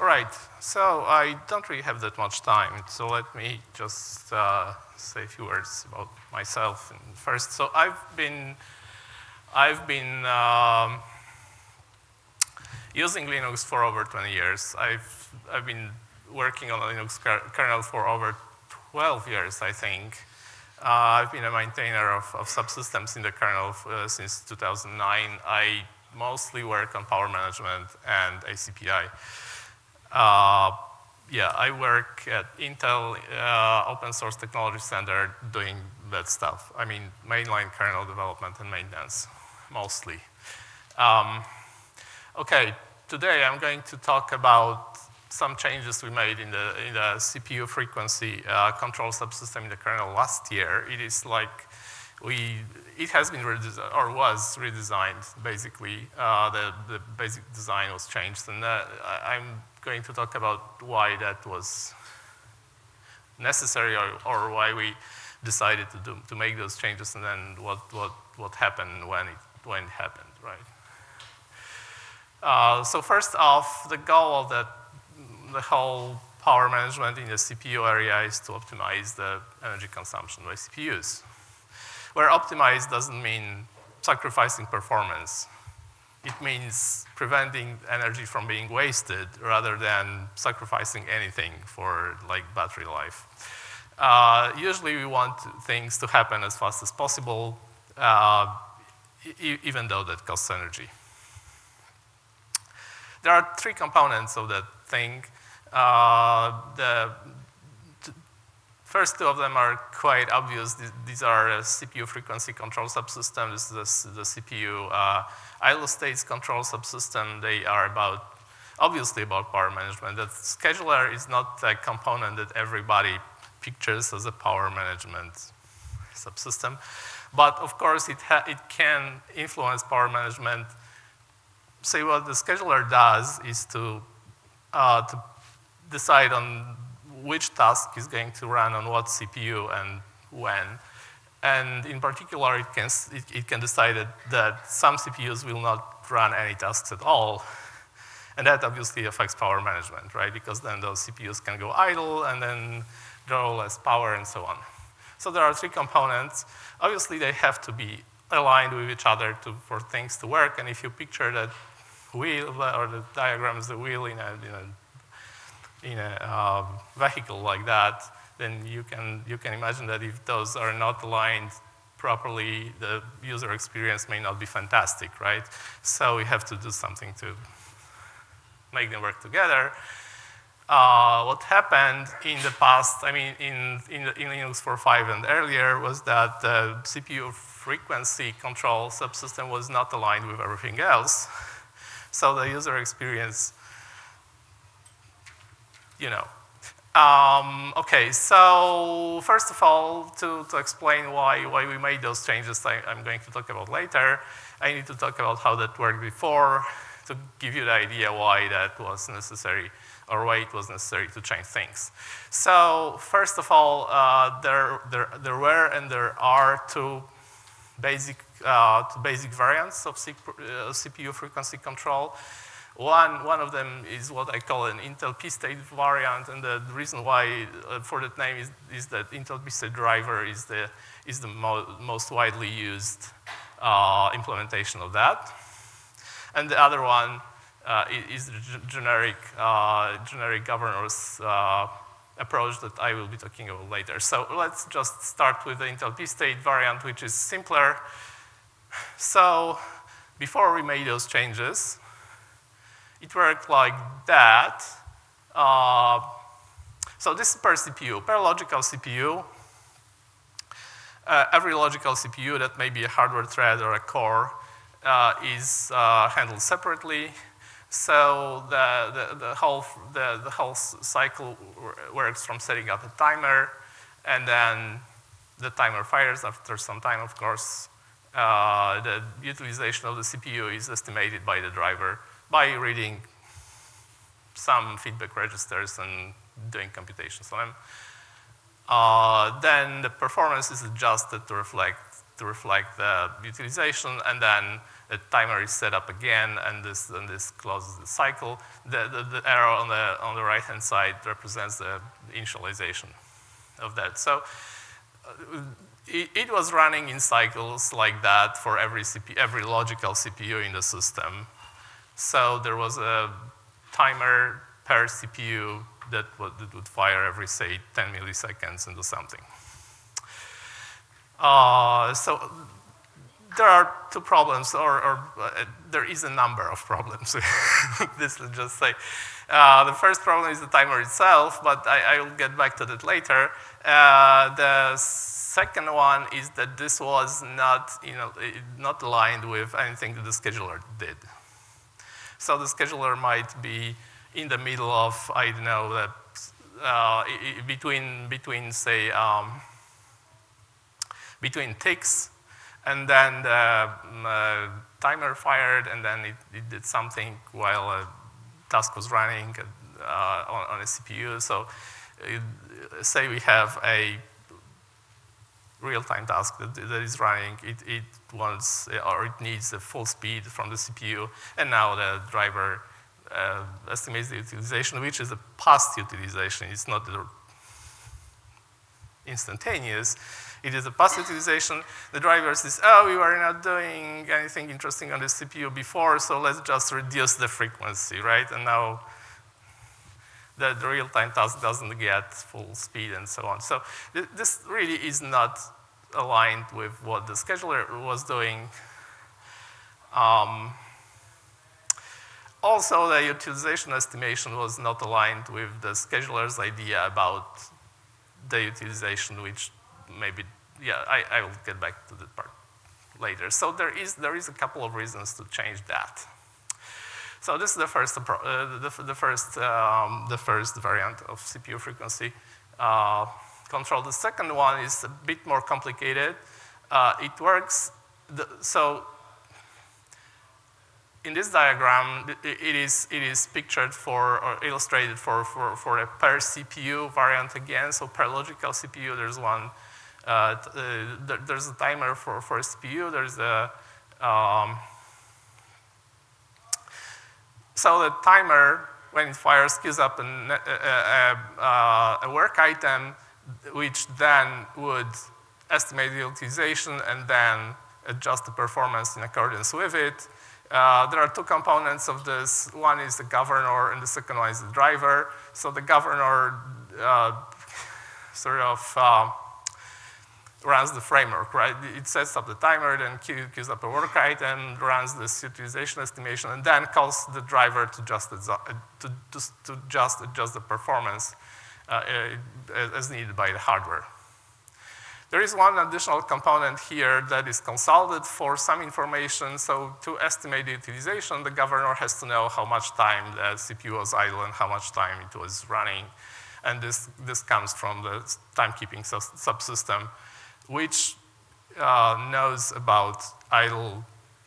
All right, so I don't really have that much time, so let me just say a few words about myself first. So I've been using Linux for over 20 years. I've been working on a Linux kernel for over 12 years, I think. I've been a maintainer of subsystems in the kernel since 2009. I mostly work on power management and ACPI. Yeah, I work at Intel Open Source Technology Center doing that stuff. I mean, mainline kernel development and maintenance, mostly. Okay, today I'm going to talk about some changes we made in the CPU frequency control subsystem in the kernel last year. It is like it has been redesigned, or was redesigned, basically. The basic design was changed, and I'm going to talk about why that was necessary, or why we decided to make those changes, and then what happened when it happened, right? So first off, the goal of the whole power management in the CPU area is to optimize the energy consumption by CPUs. Where optimized doesn't mean sacrificing performance. It means preventing energy from being wasted rather than sacrificing anything for like battery life. Usually we want things to happen as fast as possible, even though that costs energy. There are three components of that thing. First two of them are quite obvious. These are a CPU frequency control subsystem. This is the CPU idle states control subsystem. They are obviously about power management. The scheduler is not a component that everybody pictures as a power management subsystem, but of course it can influence power management. So what the scheduler does is to decide on which task is going to run on what CPU and when. And in particular, it can decide that some CPUs will not run any tasks at all. And that obviously affects power management, right? Because then those CPUs can go idle and then draw less power and so on. So there are three components. Obviously, they have to be aligned with each other for things to work. And if you picture that wheel, or the diagram is the wheel in a vehicle like that, then you can imagine that if those are not aligned properly, the user experience may not be fantastic, right? So we have to do something to make them work together. What happened in the past, I mean, in Linux 4.5 and earlier, was that the CPU frequency control subsystem was not aligned with everything else. So the user experience, you know. Okay, so first of all, to explain why we made those changes I'm going to talk about later, I need to talk about how that worked before to give you the idea why that was necessary, or why it was necessary to change things. So first of all, there were and there are two basic variants of CPU frequency control. One of them is what I call an Intel P-state variant, and the reason why for that name is that Intel P-state driver is the most widely used implementation of that. And the other one is the generic governors approach that I will be talking about later. So let's just start with the Intel P-state variant, which is simpler. So before we made those changes, it worked like that. So this is per CPU, per logical CPU. Every logical CPU that may be a hardware thread or a core is handled separately. So the whole cycle works from setting up a timer, and then the timer fires after some time, of course. The utilization of the CPU is estimated by the driver, by reading some feedback registers and doing computations on them. Then the performance is adjusted to reflect the utilization, and then a timer is set up again, and this closes the cycle. The arrow on the right-hand side represents the initialization of that. So it was running in cycles like that for every logical CPU in the system. So there was a timer per CPU that would fire every, say, 10 milliseconds into something. So there are two problems, or there is a number of problems. This will just say. The first problem is the timer itself, but I will get back to that later. The second one is that this was not, not aligned with anything that the scheduler did. So the scheduler might be in the middle of, between say, between ticks, and then the timer fired, and then it did something while a task was running on a CPU. So say we have a real-time task that is running. It wants, or it needs the full speed from the CPU, and now the driver estimates the utilization, which is a past utilization. It's not the instantaneous. It is a past utilization. The driver says, oh, we were not doing anything interesting on the CPU before, so let's just reduce the frequency, right? And now the real-time task doesn't get full speed and so on. So this really is not aligned with what the scheduler was doing. Also, the utilization estimation was not aligned with the scheduler's idea about the utilization, which maybe, yeah, I will get back to that part later. So there is a couple of reasons to change that. So this is the first variant of CPU frequency control. The second one is a bit more complicated. It works so. In this diagram, it is pictured for, or illustrated for a per CPU variant again. So per logical CPU, there's one. There's a timer for a CPU. There's a so the timer, when it fires, gives up a work item, which then would estimate the utilization and then adjust the performance in accordance with it. There are two components of this. One is the governor, and the second one is the driver. So the governor sort of runs the framework, right? It sets up the timer, then queues up a work item, runs this utilization estimation, and then calls the driver to just adjust the performance as needed by the hardware. There is one additional component here that is consulted for some information. So to estimate the utilization, the governor has to know how much time the CPU was idle and how much time it was running. And this comes from the timekeeping subsystem, which knows about idle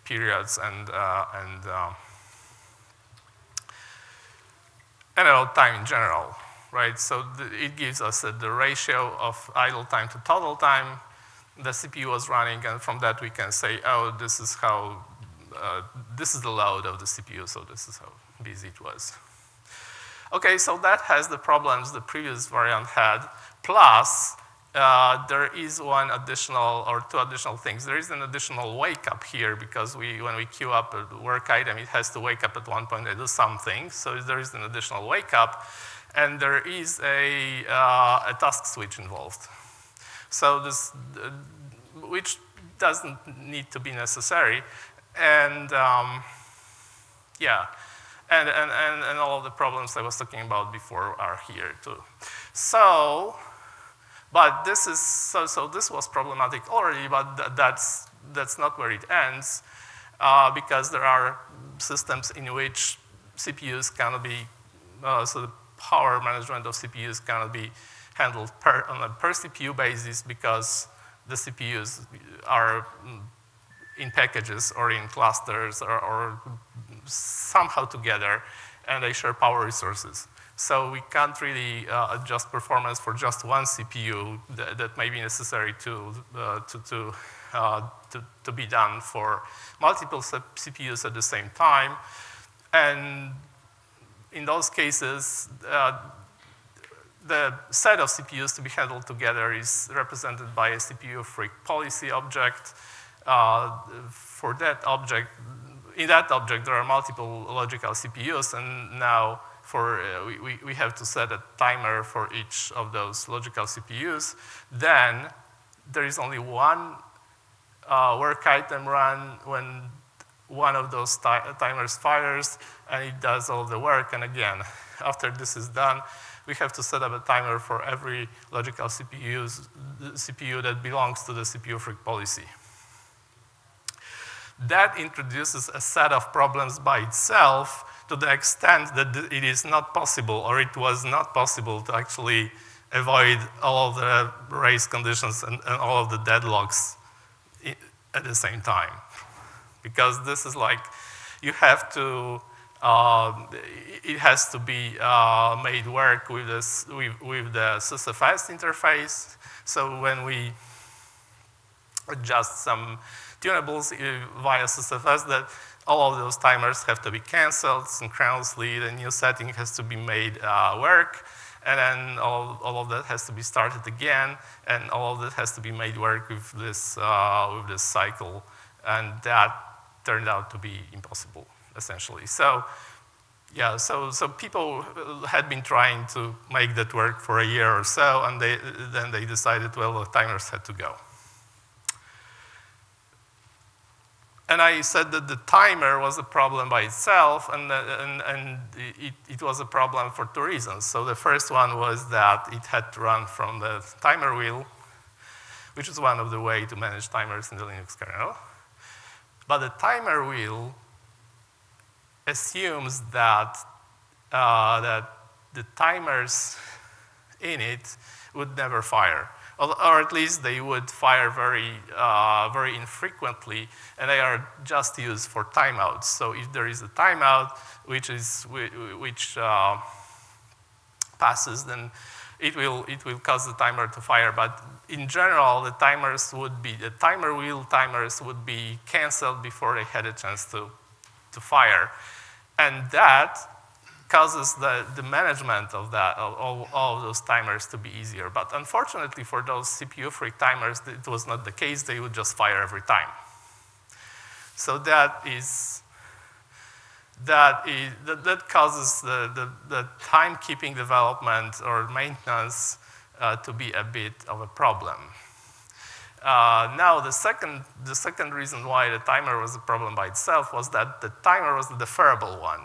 periods and about time in general. Right, so it gives us the ratio of idle time to total time the CPU was running, and from that we can say, oh, this is how, this is the load of the CPU, so this is how busy it was. Okay, so that has the problems the previous variant had. Plus, there is one additional, or two additional things. There is an additional wake up here because when we queue up a work item, it has to wake up at one point and do something. So there is an additional wake up. And there is a task switch involved, so this which doesn't need to be necessary, and yeah, and all of the problems I was talking about before are here too. So, but this is so this was problematic already, but that's not where it ends, because there are systems in which CPUs cannot be so. The power management of CPUs cannot be handled on a per CPU basis because the CPUs are in packages or in clusters or somehow together. and they share power resources. So we can't really adjust performance for just one CPU that may be necessary to be done for multiple CPUs at the same time. And in those cases, the set of CPUs to be handled together is represented by a CPUFreq policy object. For that object, in that object, there are multiple logical CPUs, and now we have to set a timer for each of those logical CPUs. Then there is only one work item run when one of those timers fires, and it does all the work. And again, after this is done, we have to set up a timer for every logical CPU that belongs to the CPUFreq policy. That introduces a set of problems by itself to the extent that it is not possible, or it was not possible, to actually avoid all of the race conditions and all of the deadlocks at the same time. Because this is like, you have to, it has to be made work with, with the SysFS interface. So when we adjust some tunables via SysFS, that all of those timers have to be canceled synchronously. The new setting has to be made work, and then all of that has to be started again, and all of that has to be made work with this cycle, and that turned out to be impossible essentially. So yeah, so people had been trying to make that work for a year or so, and then they decided, well, the timers had to go. And I said that the timer was a problem by itself, and it was a problem for two reasons. So the first one was that it had to run from the timer wheel, which is one of the ways to manage timers in the Linux kernel. But the timer wheel assumes that, that the timers in it would never fire. Or at least they would fire very infrequently, and they are just used for timeouts. So if there is a timeout which passes, then it will cause the timer to fire. But in general, the timer wheel timers would be canceled before they had a chance to fire, and that causes the management of that, all of those timers to be easier. But unfortunately for those CPUFreq timers, it was not the case. They would just fire every time. So that causes the timekeeping development or maintenance to be a bit of a problem. Now, the second reason why the timer was a problem by itself was that the timer was the deferrable one.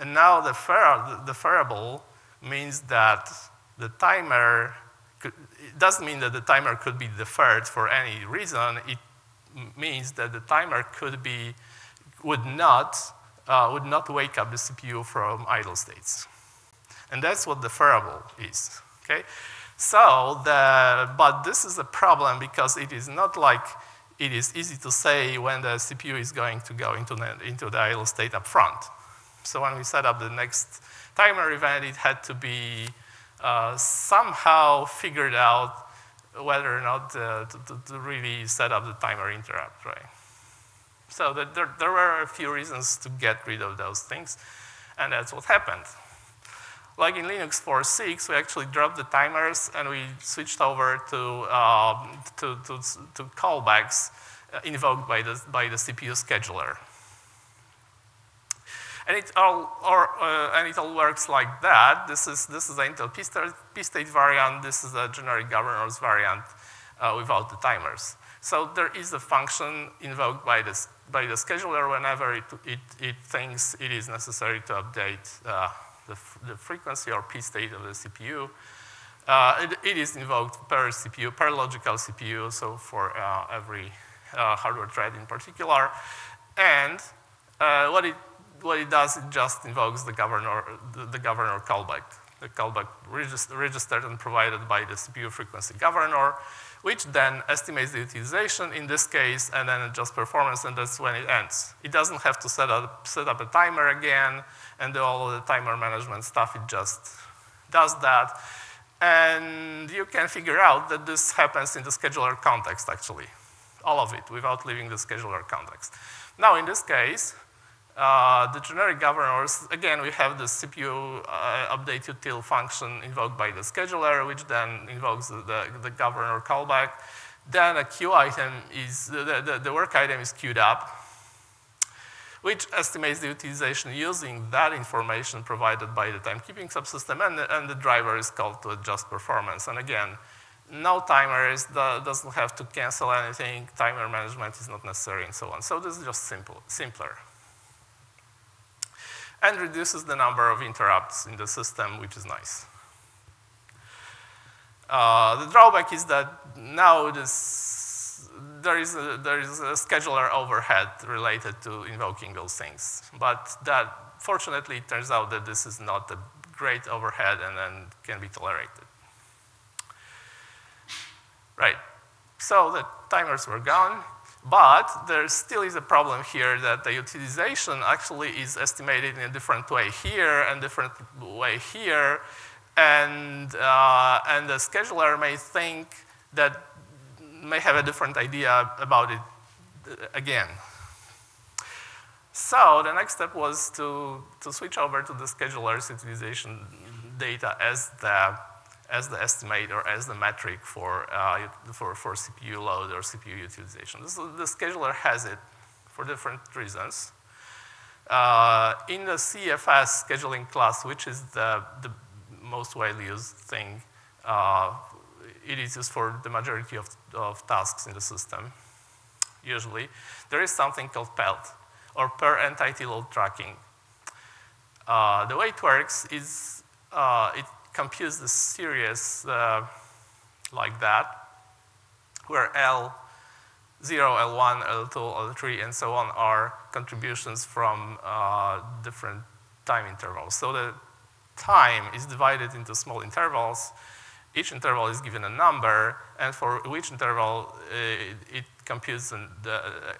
And now the deferrable means that the timer, it doesn't mean that the timer could be deferred for any reason. It means that the timer would not wake up the CPU from idle states. And that's what deferrable is, okay? So, but this is a problem because it is not like it is easy to say when the CPU is going to go into the idle state up front. So when we set up the next timer event, it had to be somehow figured out whether or not to really set up the timer interrupt, right? So there were a few reasons to get rid of those things, and that's what happened. Like in Linux 4.6, we actually dropped the timers and we switched over to callbacks invoked by the CPU scheduler. And it all works like that. This is the Intel P-state variant. This is a generic governors variant without the timers. So there is a function invoked by the scheduler whenever it thinks it is necessary to update the frequency or P-state of the CPU. It is invoked per CPU, per logical CPU. So for every hardware thread in particular, and what it does, it just invokes the governor callback, the callback registered and provided by the CPU frequency governor, which then estimates the utilization in this case and then adjusts performance, and that's when it ends. It doesn't have to set up a timer again and do all of the timer management stuff. It just does that. And you can figure out that this happens in the scheduler context, actually. All of it, without leaving the scheduler context. Now, in this case, the generic governors, again, we have the CPU update util function invoked by the scheduler, which then invokes the governor callback. Then a queue item is, the work item is queued up, which estimates the utilization using that information provided by the timekeeping subsystem, and the driver is called to adjust performance. And again, no timers, doesn't have to cancel anything, timer management is not necessary, and so on. So this is just simpler. And reduces the number of interrupts in the system, which is nice. The drawback is that now there is a scheduler overhead related to invoking those things. But that, fortunately, it turns out that this is not a great overhead and can be tolerated. Right, so the timers were gone. But there still is a problem here that the utilization actually is estimated in a different way here and different way here. And the scheduler may think that may have a different idea about it again. So the next step was to switch over to the scheduler's utilization data as the estimate or as the metric for CPU load or CPU utilization. The scheduler has it for different reasons. In the CFS scheduling class, which is the most widely used thing, it is used for the majority of tasks in the system, usually. There is something called PELT, or per entity load tracking. The way it works is it computes the series like that, where L0, L1, L2, L3, and so on are contributions from different time intervals. So the time is divided into small intervals. Each interval is given a number, and for which interval it computes,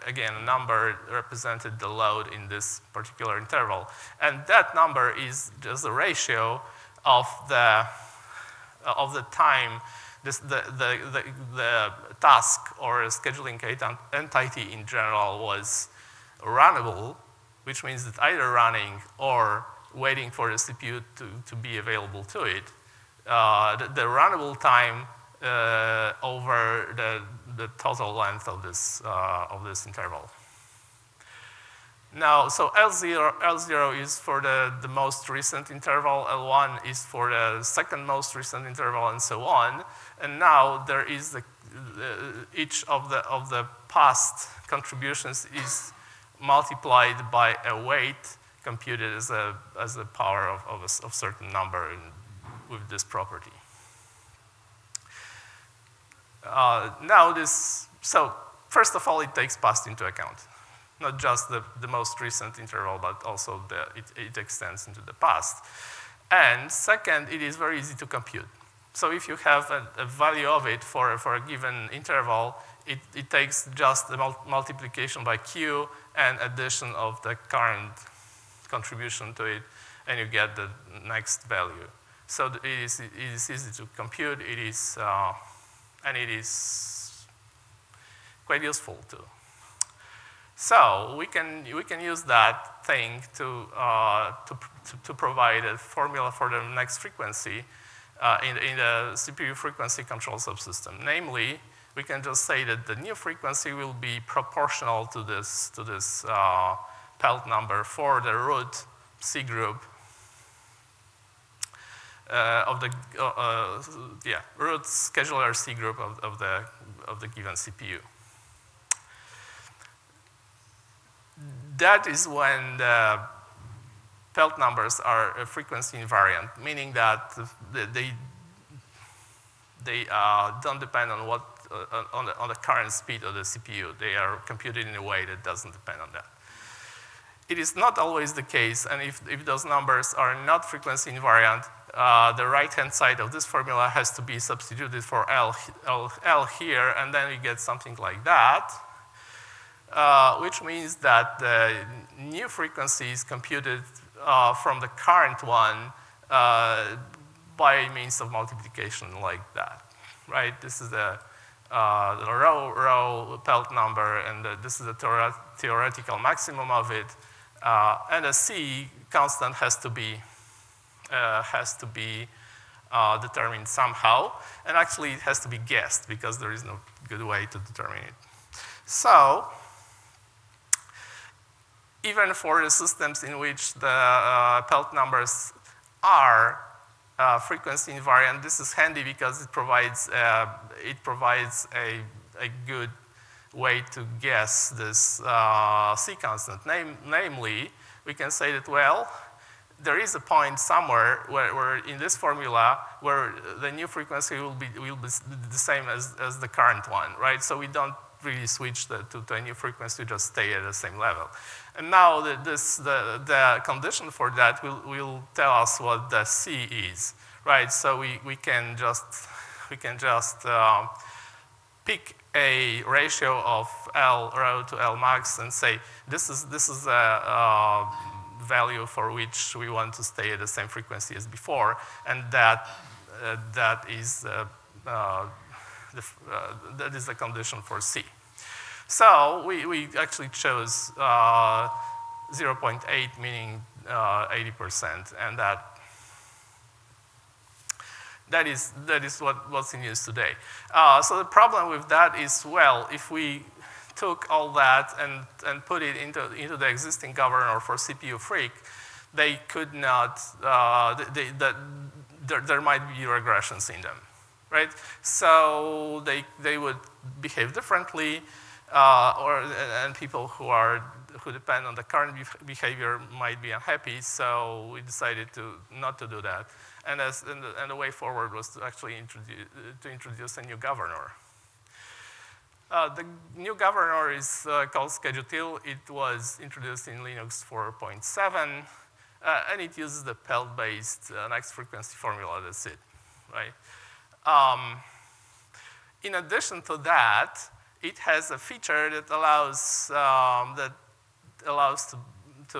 again, a number represented the load in this particular interval. And that number is just a ratio of the time the task or scheduling entity in general was runnable, which means that either running or waiting for the CPU to be available to it, the runnable time over the total length of this interval. Now, so L0 is for the most recent interval, L1 is for the second most recent interval, and so on. And now there is each of the past contributions is multiplied by a weight computed as a power of a certain number with this property. So first of all, it takes past into account. Not just the most recent interval, but also it extends into the past. And second, it is very easy to compute. So if you have a value of it for a given interval, it takes just the multiplication by Q and addition of the current contribution to it, and you get the next value. So it is easy to compute, and it is quite useful too. So we can use that thing to provide a formula for the next frequency in the CPU frequency control subsystem. Namely, we can just say that the new frequency will be proportional to this PELT number for the root C group root scheduler C group of the given CPU. That is when the PELT numbers are frequency invariant, meaning that they don't depend on the current speed of the CPU. They are computed in a way that doesn't depend on that. It is not always the case, and if those numbers are not frequency invariant, the right-hand side of this formula has to be substituted for L here, and then you get something like that, which means that the new frequencies computed from the current one by means of multiplication like that, right? This is the row PELT number, and this is the theoretical maximum of it, and a C constant has to be determined somehow, and actually it has to be guessed because there is no good way to determine it. So even for the systems in which the PELT numbers are frequency invariant, this is handy because it provides a good way to guess this C constant. Namely, we can say that, well, there is a point somewhere where in this formula where the new frequency will be the same as the current one, right? So we don't really switch to a new frequency, just stay at the same level. And now the condition for that will tell us what the C is, right? So we can just pick a ratio of L row to L max and say this is a value for which we want to stay at the same frequency as before, and that is the condition for C. So we actually chose 0.8, meaning 80%, and that is what's in use today. So the problem with that is, well, if we took all that and put it into the existing governor for CPUFreq, they could not. There might be regressions in them, right? So they would behave differently, and people who depend on the current behavior might be unhappy. So we decided not to do that, and the way forward was to actually introduce a new governor. The new governor is called Schedutil. It was introduced in Linux 4.7, and it uses the PELT-based next frequency formula. That's it, right? In addition to that, it has a feature that allows to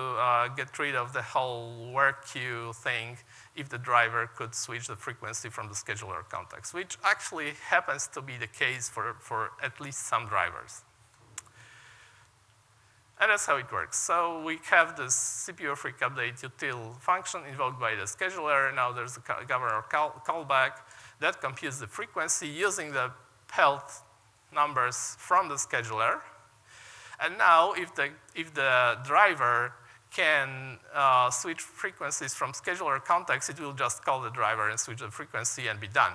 get rid of the whole work queue thing if the driver could switch the frequency from the scheduler context, which actually happens to be the case for at least some drivers. And that's how it works. So we have this CPUFreq update util function invoked by the scheduler. Now there's a governor callback that computes the frequency using the PELT numbers from the scheduler. And now if the driver can switch frequencies from scheduler context, it will just call the driver and switch the frequency and be done.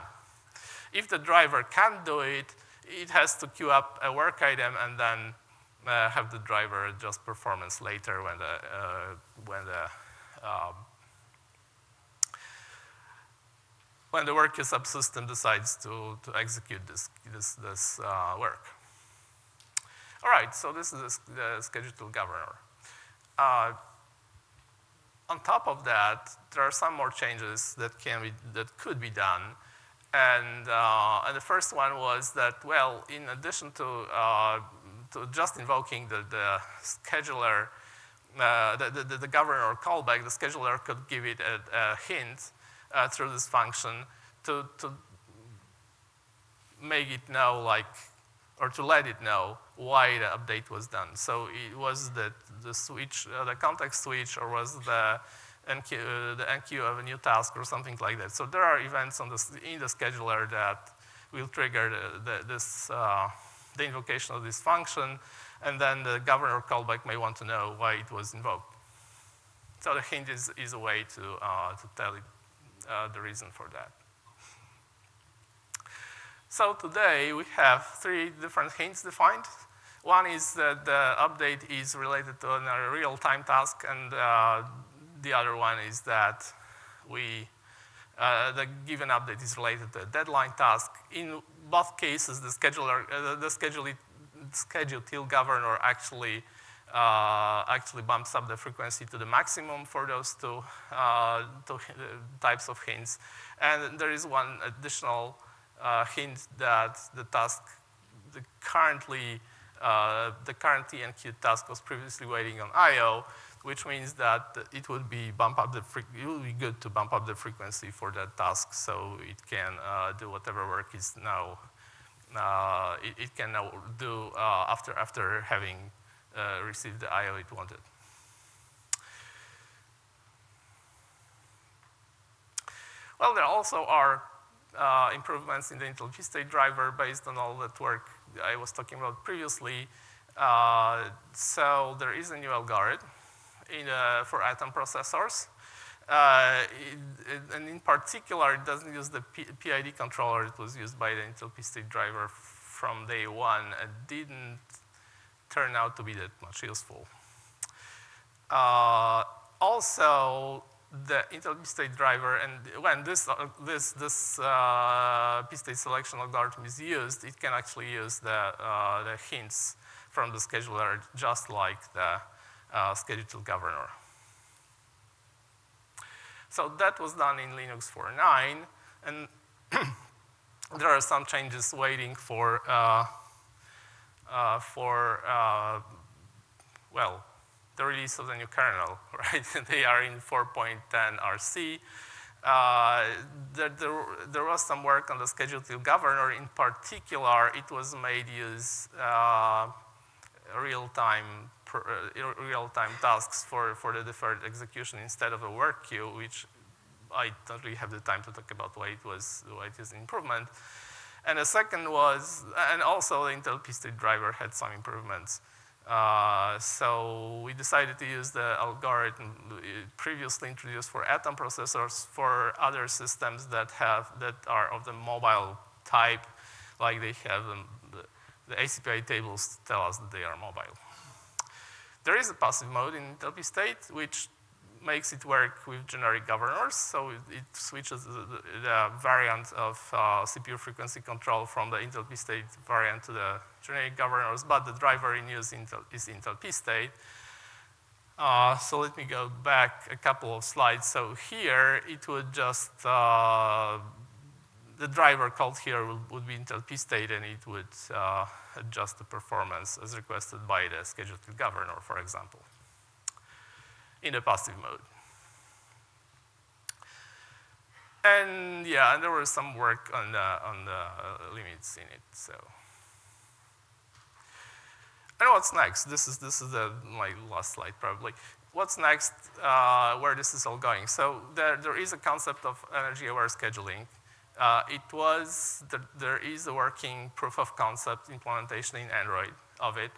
If the driver can't do it, it has to queue up a work item and then have the driver adjust performance later when the work queue subsystem decides to execute this work. All right, so this is the Schedutil governor. On top of that, there are some more changes that could be done, and the first one was that, well, in addition to just invoking the scheduler, the governor callback, the scheduler could give it a hint through this function to make it know, like, or to let it know why the update was done. So it was the switch, the context switch, or was the NQ of a new task, or something like that. So there are events in the scheduler that will trigger the invocation of this function, and then the governor callback may want to know why it was invoked. So the hint is a way to tell it the reason for that. So today we have three different hints defined. One is that the update is related to a real-time task, and the other one is that the given update is related to a deadline task. In both cases, the Schedutil governor actually actually bumps up the frequency to the maximum for those two types of hints. And there is one additional hint that the task, the current TNQ task was previously waiting on I/O, which means that it would be good to bump up the frequency for that task, so it can do whatever work is now it can now do after having received the I/O it wanted. Well, there also are improvements in the Intel P-state driver based on all that work I was talking about previously. So there is a new algorithm for Atom processors. And in particular, it doesn't use the PID controller. It was used by the Intel P-state driver from day one. It didn't turn out to be that much useful. Also, the Intel P-state driver, and when this P-state selection algorithm is used, it can actually use the hints from the scheduler, just like the Schedutil governor. So that was done in Linux 4.9, and there are some changes waiting for the release of the new kernel, right? They are in 4.10 RC. There was some work on the Schedutil governor. In particular, it was made use real-time tasks for the deferred execution instead of a work queue, which I don't really have the time to talk about why it is an improvement. And the second was, and also the Intel P-state driver had some improvements. So we decided to use the algorithm previously introduced for Atom processors for other systems that are of the mobile type, like they have the ACPI tables tell us that they are mobile. There is a passive mode in Intel P-state, which makes it work with generic governors, so it switches the variant of CPU frequency control from the Intel P-state variant to the generic governors, but the driver in use is Intel P-state. So let me go back a couple of slides. So here, it would just, the driver called here would be Intel P-state, and it would adjust the performance as requested by the Schedutil governor, for example, in a passive mode. And yeah, there was some work on the limits in it. So, and what's next? This is my last slide probably. What's next? Where this is all going? So there is a concept of energy-aware scheduling. There is a working proof of concept implementation in Android of it.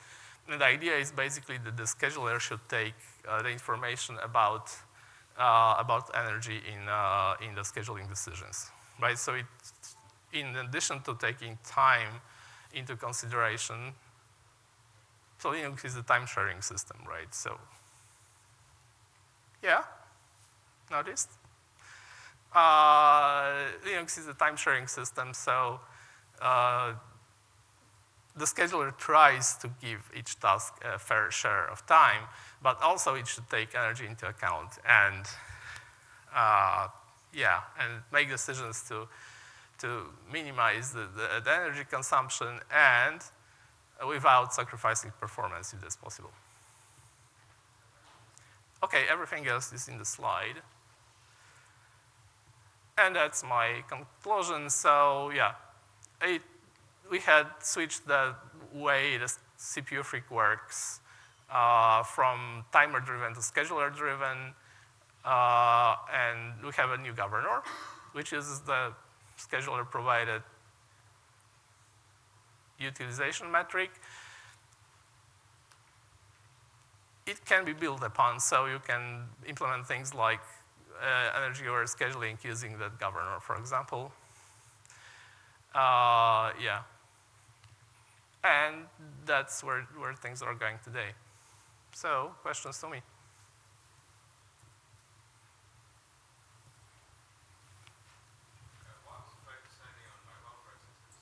And the idea is basically that the scheduler should take the information about energy in the scheduling decisions, right? So it, in addition to taking time into consideration, so Linux is a time-sharing system, right? So, yeah, noticed? Linux is a time-sharing system, so the scheduler tries to give each task a fair share of time, but also it should take energy into account and, and make decisions to minimize the energy consumption and without sacrificing performance, if that's possible. Okay, everything else is in the slide. And that's my conclusion. So, yeah, we had switched the way the CPUFreq works from timer-driven to scheduler-driven, and we have a new governor, which is the scheduler-provided utilization metric. It can be built upon, so you can implement things like energy-aware scheduling using that governor, for example. And that's where things are going today. So, questions to me? Why was it focusing on mobile processors?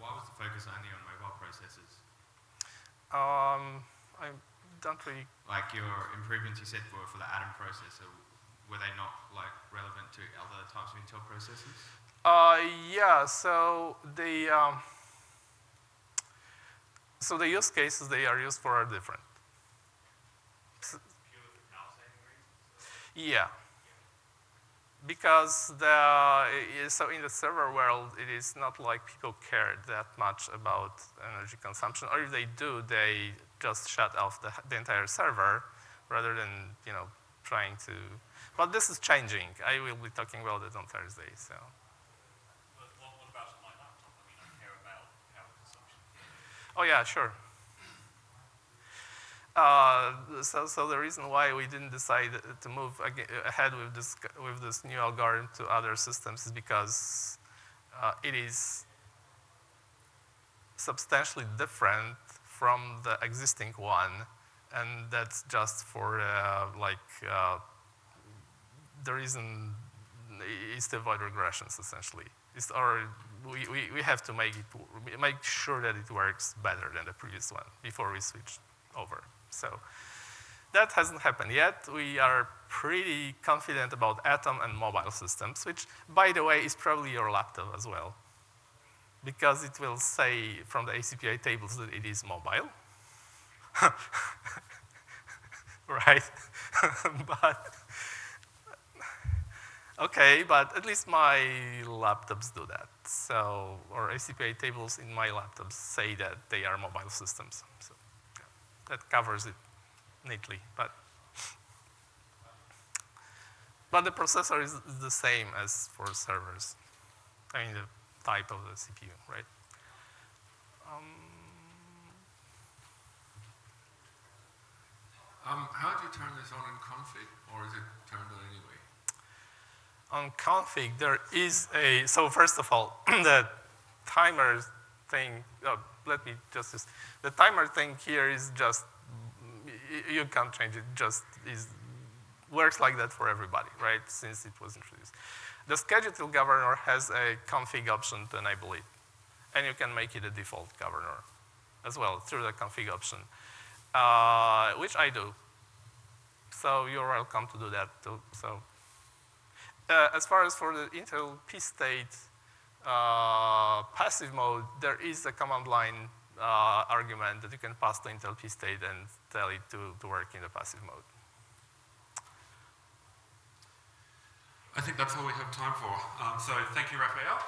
Why was the focus only on mobile processors? I don't really... Like your improvements you said were for the Atom processor, were they not like relevant to other types of Intel processors? Yeah, so the use cases they are used for are different. Yeah, because so in the server world, it is not like people care that much about energy consumption, or if they do, they just shut off the entire server rather than, you know, trying to. But this is changing. I will be talking about it on Thursday. So. What about my laptop? I mean, I care about power consumption. Oh yeah, sure. So the reason why we didn't decide to move ahead with this new algorithm to other systems is because it is substantially different from the existing one, and that's just for the reason is to avoid regressions essentially. We have to make sure that it works better than the previous one before we switch over. So that hasn't happened yet. We are pretty confident about Atom and mobile systems, which, by the way, is probably your laptop as well, because it will say from the ACPI tables that it is mobile, right? But okay, but at least my laptops do that. So, or ACPI tables in my laptops say that they are mobile systems. So that covers it neatly, but the processor is the same as for servers. I mean, the type of the CPU, right? How do you turn this on in config, or is it turned on anyway? On config, there is a, so first of all, the timer thing, the timer thing here is just, you can't change it, just is, works like that for everybody, right, since it was introduced. The Schedutil governor has a config option to enable it, and you can make it a default governor as well through the config option, which I do. So you're welcome to do that too. So, as far as for the Intel P-state, passive mode, there is a command line argument that you can pass to Intel P-state and tell it to work in the passive mode. I think that's all we have time for. So thank you, Raphael.